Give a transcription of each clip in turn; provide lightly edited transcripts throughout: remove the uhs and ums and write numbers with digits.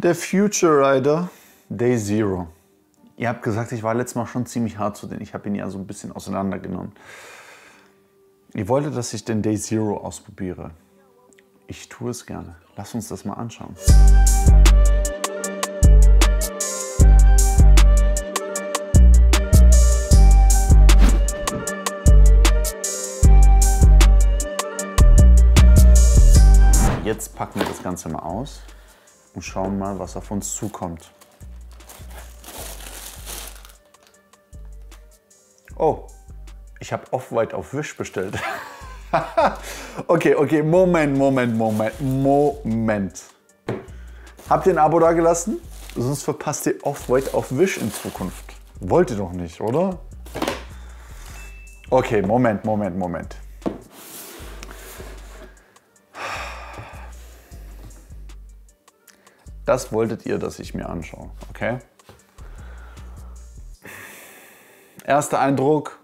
Der Future Rider Day Zero. Ihr habt gesagt, ich war letztes Mal schon ziemlich hart zu denen. Ich habe ihn ja so ein bisschen auseinandergenommen. Ihr wolltet, dass ich den Day Zero ausprobiere. Ich tue es gerne. Lasst uns das mal anschauen. Jetzt packen wir das Ganze mal aus und schauen mal, was auf uns zukommt. Oh, ich habe Off-White auf Wish bestellt. Okay, Moment. Habt ihr ein Abo da gelassen? Sonst verpasst ihr Off-White auf Wish in Zukunft. Wollt ihr doch nicht, oder? Okay, Moment. Das wolltet ihr, dass ich mir anschaue, okay? Erster Eindruck.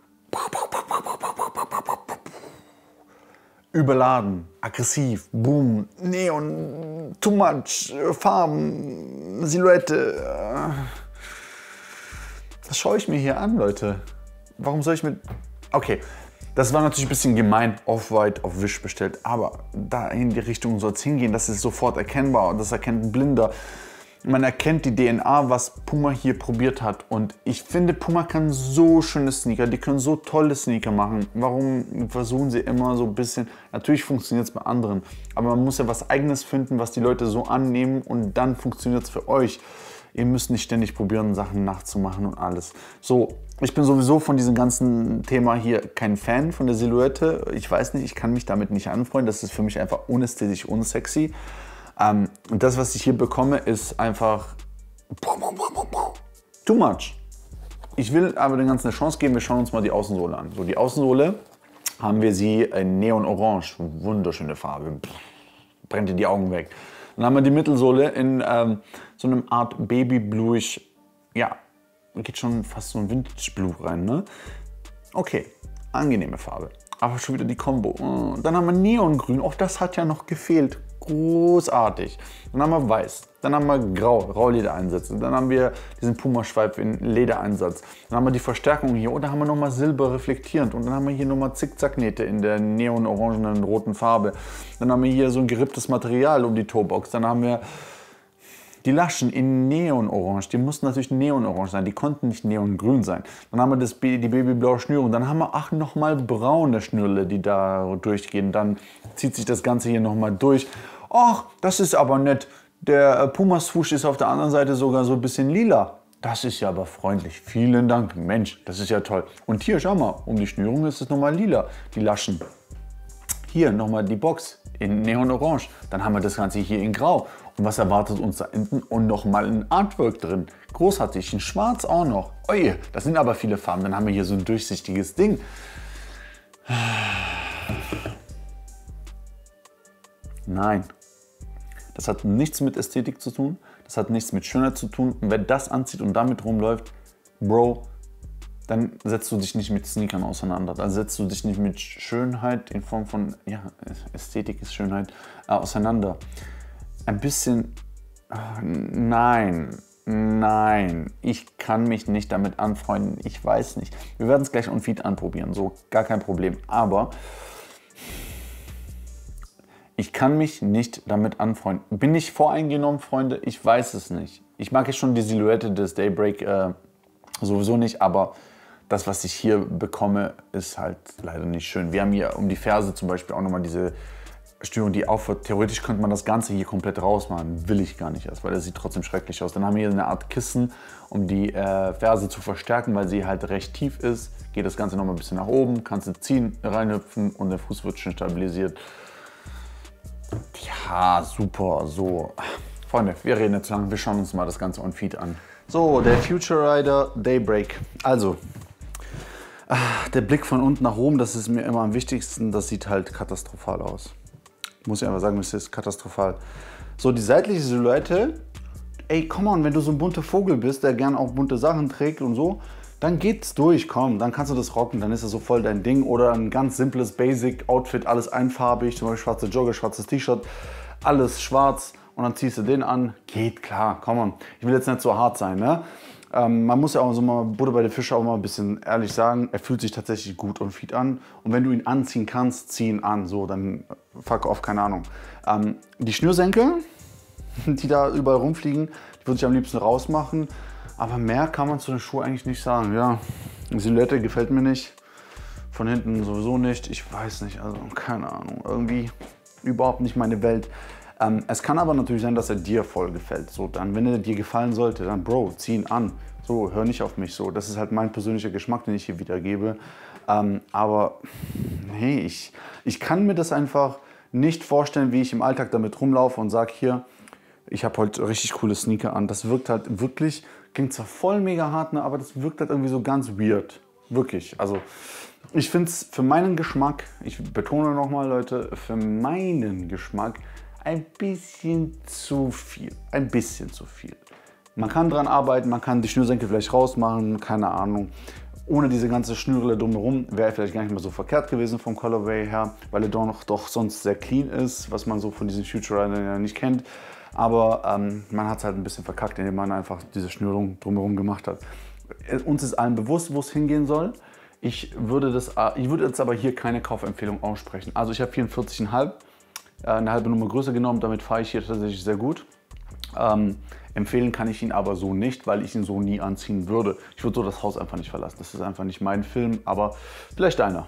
Überladen, aggressiv, boom, Neon, too much, Farben, Silhouette. Das schaue ich mir hier an, Leute. Warum soll ich mir... Okay, das war natürlich ein bisschen gemein, Off-White auf Wish bestellt, aber da in die Richtung soll es hingehen, das ist sofort erkennbar und das erkennt ein Blinder. Man erkennt die DNA, was Puma hier probiert hat, und ich finde, Puma kann so schöne Sneaker, die können so tolle Sneaker machen. Warum versuchen sie immer so ein bisschen, natürlich funktioniert es bei anderen, aber man muss ja was Eigenes finden, was die Leute so annehmen, und dann funktioniert es für euch. Ihr müsst nicht ständig probieren, Sachen nachzumachen und alles. So, ich bin sowieso von diesem ganzen Thema hier kein Fan von der Silhouette. Ich weiß nicht, ich kann mich damit nicht anfreunden. Das ist für mich einfach unästhetisch, unsexy. Und das, was ich hier bekomme, ist einfach too much. Ich will aber den ganzen eine Chance geben. Wir schauen uns mal die Außensohle an. So, die Außensohle haben wir sie in Neon-Orange. Wunderschöne Farbe. Brennt dir die Augen weg. Dann haben wir die Mittelsohle in so einem Art Baby-Bluish, ja, geht schon fast so ein Vintage-Blue rein, ne? Okay, angenehme Farbe, aber schon wieder die Combo. Dann haben wir Neongrün, auch das hat ja noch gefehlt, großartig. Dann haben wir Weiß, dann haben wir Grau, Rauhledereinsätze, dann haben wir diesen Puma-Schweif in Ledereinsatz, dann haben wir die Verstärkung hier, und dann haben wir nochmal Silber reflektierend, und dann haben wir hier nochmal Zickzacknähte in der neon-orangenen roten Farbe, dann haben wir hier so ein geripptes Material um die Toebox, dann haben wir die Laschen in Neon-Orange, die mussten natürlich Neon-Orange sein, die konnten nicht Neon-Grün sein. Dann haben wir das, die babyblaue Schnürung, dann haben wir ach nochmal braune Schnürle, die da durchgehen. Dann zieht sich das Ganze hier nochmal durch. Ach, das ist aber nett. Der Puma-Swoosh ist auf der anderen Seite sogar so ein bisschen lila. Das ist ja aber freundlich. Vielen Dank, Mensch, das ist ja toll. Und hier, schau mal, um die Schnürung ist es nochmal lila, die Laschen. Hier nochmal die Box in Neon-Orange. Dann haben wir das Ganze hier in Grau. Und was erwartet uns da hinten? Und nochmal ein Artwork drin. Großartig, in Schwarz auch noch. Oje, das sind aber viele Farben. Dann haben wir hier so ein durchsichtiges Ding. Nein. Das hat nichts mit Ästhetik zu tun. Das hat nichts mit Schönheit zu tun. Und wer das anzieht und damit rumläuft, Bro, dann setzt du dich nicht mit Sneakern auseinander. Dann setzt du dich nicht mit Schönheit in Form von, ja, Ästhetik ist Schönheit, auseinander. Ein bisschen, nein, ich kann mich nicht damit anfreunden, ich weiß nicht. Wir werden es gleich on Feed anprobieren, so, gar kein Problem, aber ich kann mich nicht damit anfreunden. Bin ich voreingenommen, Freunde? Ich weiß es nicht. Ich mag jetzt schon die Silhouette des Daybreak sowieso nicht, aber das, was ich hier bekomme, ist halt leider nicht schön. Wir haben hier um die Ferse zum Beispiel auch nochmal diese Störung, die aufhört. Theoretisch könnte man das Ganze hier komplett rausmachen, will ich gar nicht erst, weil das sieht trotzdem schrecklich aus. Dann haben wir hier eine Art Kissen, um die Ferse zu verstärken, weil sie halt recht tief ist. Geht das Ganze nochmal ein bisschen nach oben, kannst du ziehen, reinhüpfen und der Fuß wird schön stabilisiert. Ja, super, so. Freunde, wir reden jetzt lang, wir schauen uns mal das Ganze on Feed an. So, der Future Rider Daybreak. Also, der Blick von unten nach oben, das ist mir immer am wichtigsten, das sieht halt katastrophal aus. Muss ich einfach sagen, das ist katastrophal. So, die seitliche Silhouette, ey, komm mal, wenn du so ein bunter Vogel bist, der gern auch bunte Sachen trägt und so, dann geht's durch, komm, dann kannst du das rocken, dann ist das so voll dein Ding. Oder ein ganz simples Basic-Outfit, alles einfarbig, zum Beispiel schwarze Jogger, schwarzes T-Shirt, alles schwarz und dann ziehst du den an. Geht klar, komm on. Ich will jetzt nicht so hart sein, ne? Man muss ja auch so mal, Butter bei den Fischen auch mal ein bisschen ehrlich sagen, er fühlt sich tatsächlich gut und fit an. Und wenn du ihn anziehen kannst, zieh ihn an. So, dann fuck off, keine Ahnung. Die Schnürsenkel, die da überall rumfliegen, die würde ich am liebsten rausmachen. Aber mehr kann man zu den Schuhen eigentlich nicht sagen. Ja, die Silhouette gefällt mir nicht. Von hinten sowieso nicht. Ich weiß nicht, also keine Ahnung. Irgendwie überhaupt nicht meine Welt. Es kann aber natürlich sein, dass er dir voll gefällt. So, dann, wenn er dir gefallen sollte, dann Bro, zieh ihn an. So, hör nicht auf mich so. Das ist halt mein persönlicher Geschmack, den ich hier wiedergebe. Aber nee, ich kann mir das einfach nicht vorstellen, wie ich im Alltag damit rumlaufe und sage hier, ich habe heute richtig coole Sneaker an. Das wirkt halt wirklich, klingt zwar voll mega hart, ne, aber das wirkt halt irgendwie so ganz weird. Wirklich. Also ich finde es für meinen Geschmack, ich betone nochmal, Leute, für meinen Geschmack ein bisschen zu viel. Ein bisschen zu viel. Man kann dran arbeiten, man kann die Schnürsenkel vielleicht rausmachen, keine Ahnung. Ohne diese ganze Schnürle drumherum wäre er vielleicht gar nicht mehr so verkehrt gewesen vom Colorway her, weil er doch sonst sehr clean ist, was man so von diesen Future Riders ja nicht kennt. Aber man hat es halt ein bisschen verkackt, indem man einfach diese Schnürung drumherum gemacht hat. Uns ist allen bewusst, wo es hingehen soll. Ich würde jetzt aber hier keine Kaufempfehlung aussprechen. Also ich habe 44,5, eine halbe Nummer größer genommen, damit fahre ich hier tatsächlich sehr gut. Empfehlen kann ich ihn aber so nicht, weil ich ihn so nie anziehen würde. Ich würde so das Haus einfach nicht verlassen. Das ist einfach nicht mein Film, aber vielleicht einer.